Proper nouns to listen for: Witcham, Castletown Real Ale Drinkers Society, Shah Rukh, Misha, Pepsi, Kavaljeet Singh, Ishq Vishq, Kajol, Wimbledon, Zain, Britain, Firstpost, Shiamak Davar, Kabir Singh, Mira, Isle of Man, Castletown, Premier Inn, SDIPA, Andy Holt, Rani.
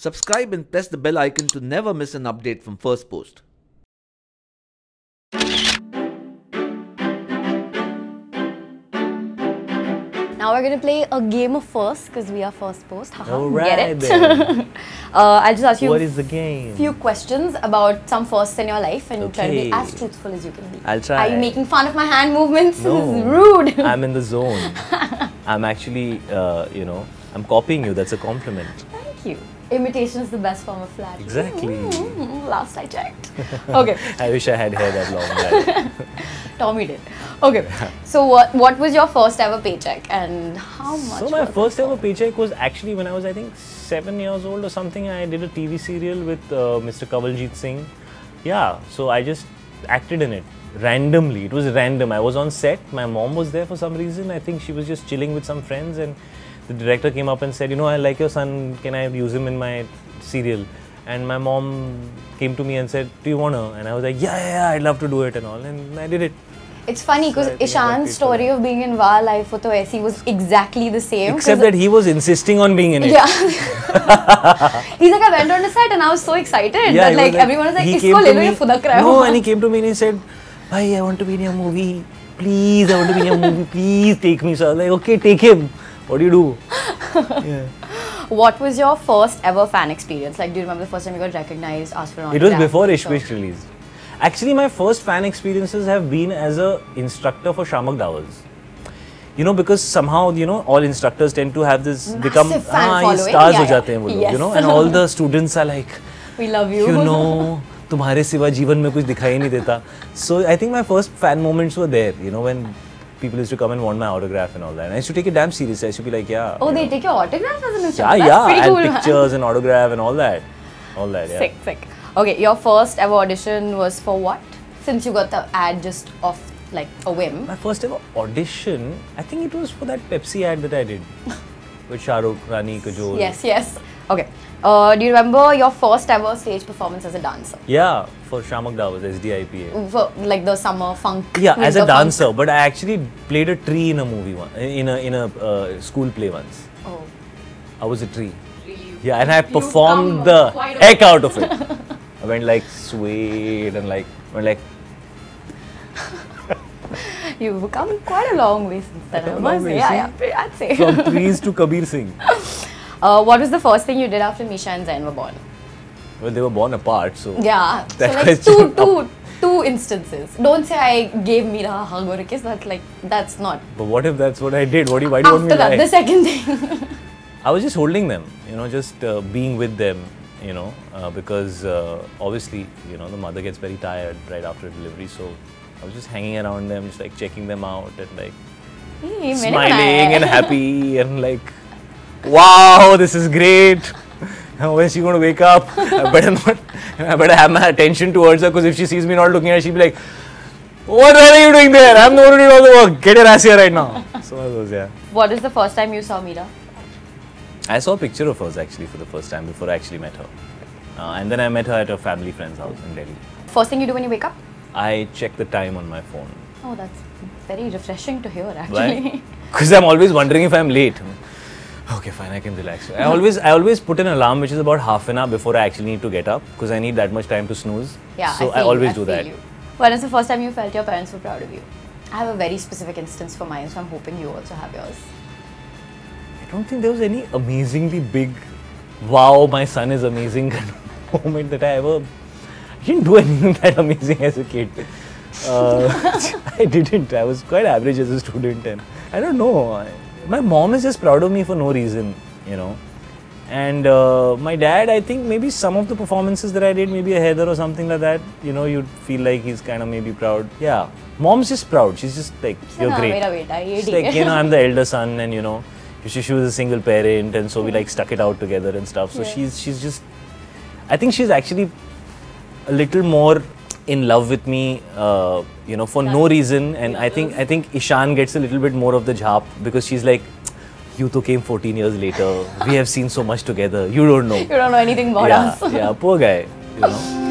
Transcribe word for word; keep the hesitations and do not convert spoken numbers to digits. Subscribe and press the bell icon to never miss an update from Firstpost. Now we're going to play a game of first because we are Firstpost. Alright, get it? uh, I'll just ask you what is the game? Few questions about some firsts in your life, and okay. You try to be as truthful as you can be. I'll try. Are you making fun of my hand movements? No. This is rude. I'm in the zone. I'm actually, uh, you know, I'm copying you. That's a compliment. Thank you. Imitation is the best form of flattery. Exactly. Mm-hmm. Last I checked. Okay. I wish I had hair that long. Tommy did. Okay. So what what was your first ever paycheck and how much? So my first ever paycheck was actually when I was I think seven years old or something. I did a T V serial with uh, Mister Kavaljeet Singh. Yeah. So I just acted in it randomly. It was random. I was on set. My mom was there for some reason. I think she was just chilling with some friends, and the director came up and said, you know, I like your son. Can I use him in my serial? And my mom came to me and said, do you want to? And I was like, yeah, yeah, I'd love to do it and all. And I did it. It's funny because so Ishan's story of being in Wa Life Ho To Aisi was exactly the same. Except that he was insisting on being in it. Yeah. He's like, I went on a set and I was so excited. Yeah, that like, like everyone was like, isko le lo ye khuda kar raha ho. No, and he came to me and he said, bhai, I want to be in your movie. Please, I want to be in your movie. Please take me. So I was like, okay, take him. What do you do? Yeah. What was your first ever fan experience? Like, do you remember the first time you got recognized, asked for an autograph? It was before Ishq Vishq released. Actually, my first fan experiences have been as an instructor for Shiamak Davar. You know, because somehow, you know, all instructors tend to have this massive become fan ah, following. Stars yeah, ho jate hain wo log, yes. You know, and all the students are like, we love you. You know, tumhare siwa jeevan mein kuch dikhai nahi deta. So I think my first fan moments were there. You know, when people used to come and want my autograph and all that. And I used to take it damn serious. I used to be like, yeah. Oh, you they know. Take your autograph as an instructor? Yeah, that's yeah. And cool, pictures man. And autograph and all that. All that, yeah. Sick, sick. Okay, your first ever audition was for what? Since you got the ad just off like a whim. My first ever audition, I think it was for that Pepsi ad that I did. With Shah Rukh, Rani, Kajol. Yes, yes. Okay. Uh, do you remember your first ever stage performance as a dancer? Yeah, for Shiamak Davar, S D I P A. For like the summer funk. Yeah, as a dancer, funk. But I actually played a tree in a movie one, in a in a uh, school play once. Oh. I was a tree. You, yeah, and I performed the heck out of it. I went like swayed and like went like. You've come quite a long way since that. I must say, yeah, yeah, I'd say. From trees to Kabir Singh. Uh, what was the first thing you did after Misha and Zain were born? Well, they were born apart, so... Yeah, so like two, two, two instances. Don't say I gave Mira a hug or a kiss, but like, that's not... But what if that's what I did? What do you, why do you want me to lie? After that, the second thing. I was just holding them, you know, just uh, being with them, you know, uh, because uh, obviously, you know, the mother gets very tired right after delivery, so I was just hanging around them, just like checking them out and like... Hey, smiling and happy and like... Wow, this is great. When she going to wake up? I better not. I better have my attention towards her, because if she sees me not looking at her, she'll be like, what the hell are you doing there? I'm the one who did all the work. Get your ass here right now. So I was, yeah. What is the first time you saw Mira? I saw a picture of hers actually for the first time before I actually met her. Uh, and then I met her at her family friend's house in Delhi. First thing you do when you wake up? I check the time on my phone. Oh, that's very refreshing to hear actually. Because I'm always wondering if I'm late. Okay, fine, I can relax. I always I always put an alarm which is about half an hour before I actually need to get up, because I need that much time to snooze. Yeah, so I, feel I always you, I do feel that. You. When is the first time you felt your parents were proud of you? I have a very specific instance for mine, so I'm hoping you also have yours. I don't think there was any amazingly big, wow, my son is amazing moment that I ever... I didn't do anything that amazing as a kid. Uh, I didn't. I was quite average as a student, and I don't know. I, My mom is just proud of me for no reason, you know. And uh, my dad, I think maybe some of the performances that I did, maybe a header or something like that, you know, you'd feel like he's kind of maybe proud. Yeah. Mom's just proud. She's just like, you're great. She's like, you know, I'm the elder son, and you know, she, she was a single parent, and so we like stuck it out together and stuff. So yeah. she's she's just, I think she's actually a little more in love with me, uh, you know, for no reason. And I think I think Ishan gets a little bit more of the jhaap, because she's like, you two came fourteen years later. We have seen so much together. You don't know. You don't know anything about yeah, us. Yeah, poor guy, you know.